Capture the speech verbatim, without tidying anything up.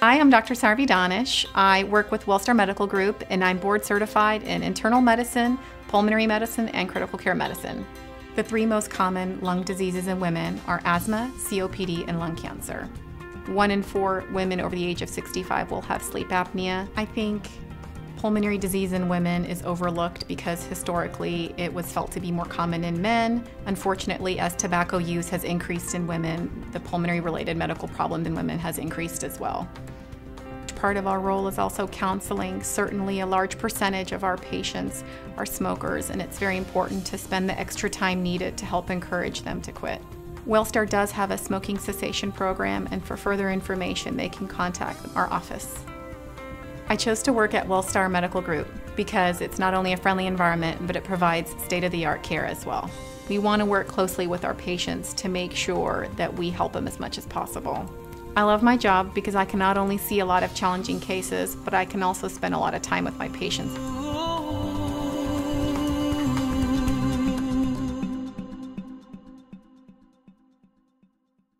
Hi, I'm Doctor Sarvy Danesh. I work with Wellstar Medical Group and I'm board certified in internal medicine, pulmonary medicine, and critical care medicine. The three most common lung diseases in women are asthma, C O P D, and lung cancer. One in four women over the age of sixty-five will have sleep apnea. I think pulmonary disease in women is overlooked because historically it was felt to be more common in men. Unfortunately, as tobacco use has increased in women, the pulmonary-related medical problem in women has increased as well. Part of our role is also counseling. Certainly a large percentage of our patients are smokers, and it's very important to spend the extra time needed to help encourage them to quit. Wellstar does have a smoking cessation program, and for further information they can contact our office. I chose to work at Wellstar Medical Group because it's not only a friendly environment, but it provides state-of-the-art care as well. We want to work closely with our patients to make sure that we help them as much as possible. I love my job because I can not only see a lot of challenging cases, but I can also spend a lot of time with my patients.